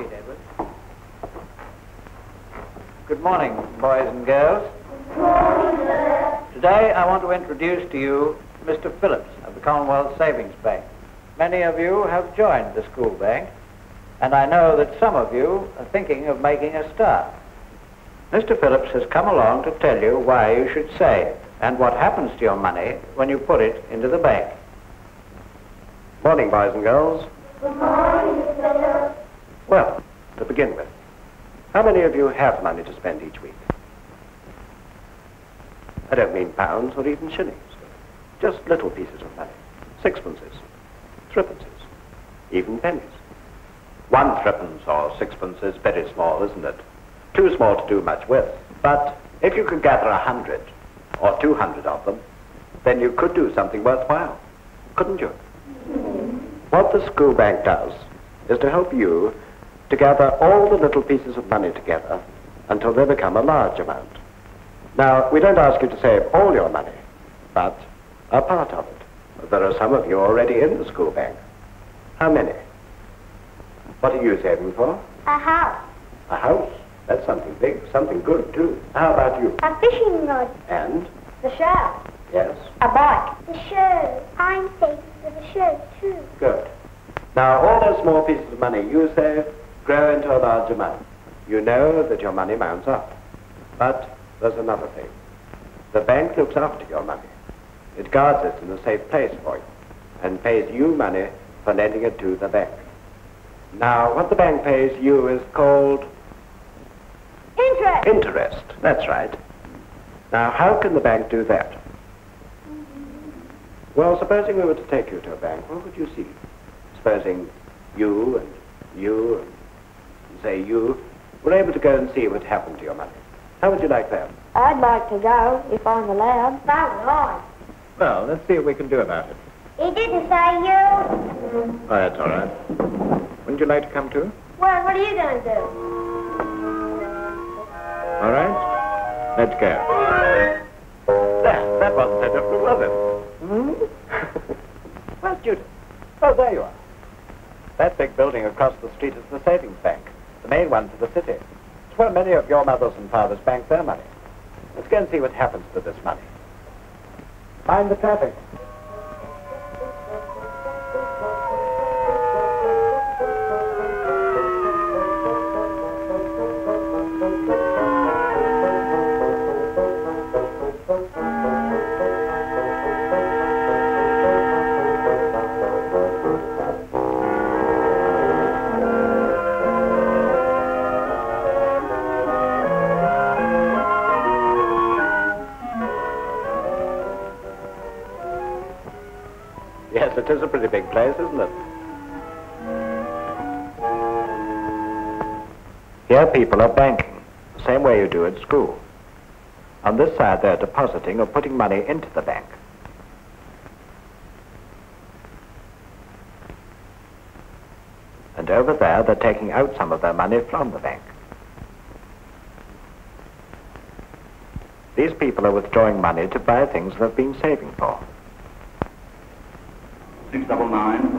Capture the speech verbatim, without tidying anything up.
seat, Edward. Good morning, boys and girls. Good morning, sir. Today I want to introduce to you Mister Phillips of the Commonwealth Savings Bank. Many of you have joined the school bank, and I know that some of you are thinking of making a start. Mister Phillips has come along to tell you why you should save and what happens to your money when you put it into the bank. Morning, boys and girls. Good morning, Mister Well, to begin with, how many of you have money to spend each week? I don't mean pounds or even shillings. Just little pieces of money. Sixpences, threepences, even pennies. One threepence or sixpence is very small, isn't it? Too small to do much with. But if you could gather a hundred or two hundred of them, then you could do something worthwhile, couldn't you? What the school bank does is to help you to gather all the little pieces of money together until they become a large amount. Now, we don't ask you to save all your money, but a part of it. There are some of you already in the school bank. How many? What are you saving for? A house. A house? That's something big, something good too. How about you? A fishing rod. And? The shell. Yes. A bike. The show. I'm saving for the show too. Good. Now, all those small pieces of money you save grow into a large amount. You know that your money mounts up. But there's another thing. The bank looks after your money. It guards it in a safe place for you and pays you money for lending it to the bank. Now, what the bank pays you is called... Interest. Interest, that's right. Now, how can the bank do that? Well, supposing we were to take you to a bank, what would you see? Supposing you and you and, say, you were able to go and see what happened to your money. How would you like that? I'd like to go, if I'm allowed. That would I. Well, let's see what we can do about it. He didn't say you. Oh, that's all right. Wouldn't you like to come too? Well, what are you going to do? All right. Let's go. There, that wasn't so difficult, was it? Hmm? Well, Judith. Oh, there you are. That big building across the street is the savings bank, the main one for the city. It's where many of your mothers and fathers bank their money. Let's go and see what happens to this money. Mind the traffic. Yes, it is a pretty big place, isn't it? Here people are banking, the same way you do at school. On this side they're depositing or putting money into the bank. And over there they're taking out some of their money from the bank. These people are withdrawing money to buy things they've been saving for. six double nine